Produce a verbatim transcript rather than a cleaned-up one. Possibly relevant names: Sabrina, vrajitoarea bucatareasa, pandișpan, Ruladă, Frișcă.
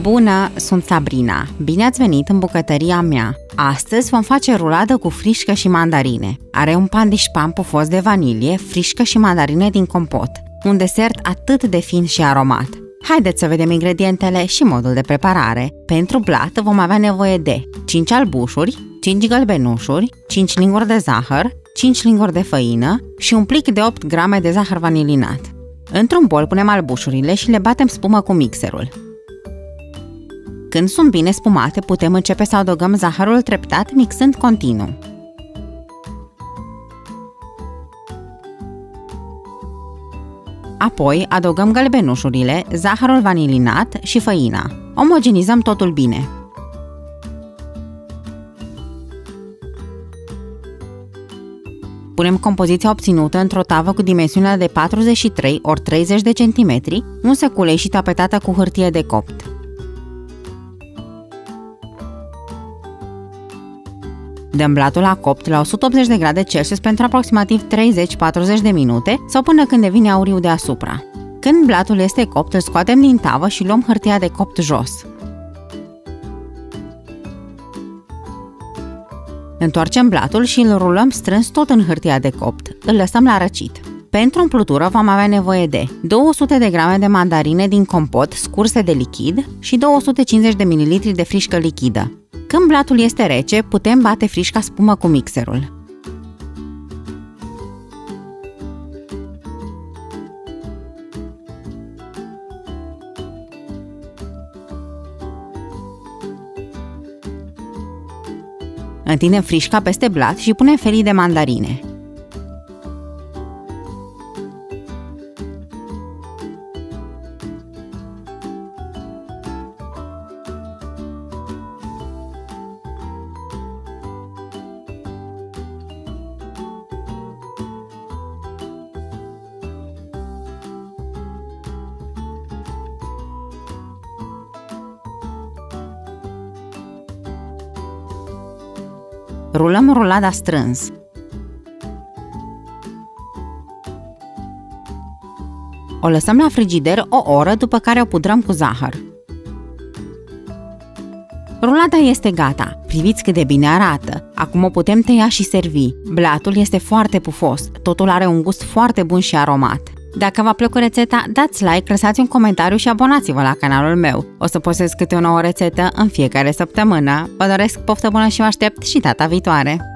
Bună, sunt Sabrina. Bine ați venit în bucătăria mea. Astăzi vom face ruladă cu frișcă și mandarine. Are un pan de șpan pufos de vanilie, frișcă și mandarine din compot. Un desert atât de fin și aromat. Haideți să vedem ingredientele și modul de preparare. Pentru blat vom avea nevoie de cinci albușuri, cinci gălbenușuri, cinci linguri de zahăr, cinci linguri de făină și un plic de opt grame de zahăr vanilinat. Într-un bol punem albușurile și le batem spumă cu mixerul. Când sunt bine spumate, putem începe să adăugăm zahărul treptat, mixând continuu. Apoi adăugăm gălbenușurile, zahărul vanilinat și făina. Omogenizăm totul bine. Punem compoziția obținută într-o tavă cu dimensiunea de patruzeci și trei ori treizeci de centimetri, un seculei și tapetată cu hârtie de copt. Dăm blatul la copt la o sută optzeci de grade Celsius pentru aproximativ treizeci-patruzeci de minute sau până când devine auriu deasupra. Când blatul este copt, îl scoatem din tavă și luăm hârtia de copt jos. Întoarcem blatul și îl rulăm strâns tot în hârtia de copt. Îl lăsăm la răcit. Pentru umplutură vom avea nevoie de două sute de grame de mandarine din compot scurse de lichid și două sute cincizeci de mililitri de frișcă lichidă. Când blatul este rece, putem bate frișca spumă cu mixerul. Întindem frișca peste blat și punem felii de mandarine. Rulăm rulada strâns. O lăsăm la frigider o oră, după care o pudrăm cu zahăr. Rulada este gata. Priviți cât de bine arată. Acum o putem tăia și servi. Blatul este foarte pufos. Totul are un gust foarte bun și aromat. Dacă v-a plăcut rețeta, dați like, lăsați un comentariu și abonați-vă la canalul meu. O să postez câte o nouă rețetă în fiecare săptămână. Vă doresc poftă bună și vă aștept și data viitoare!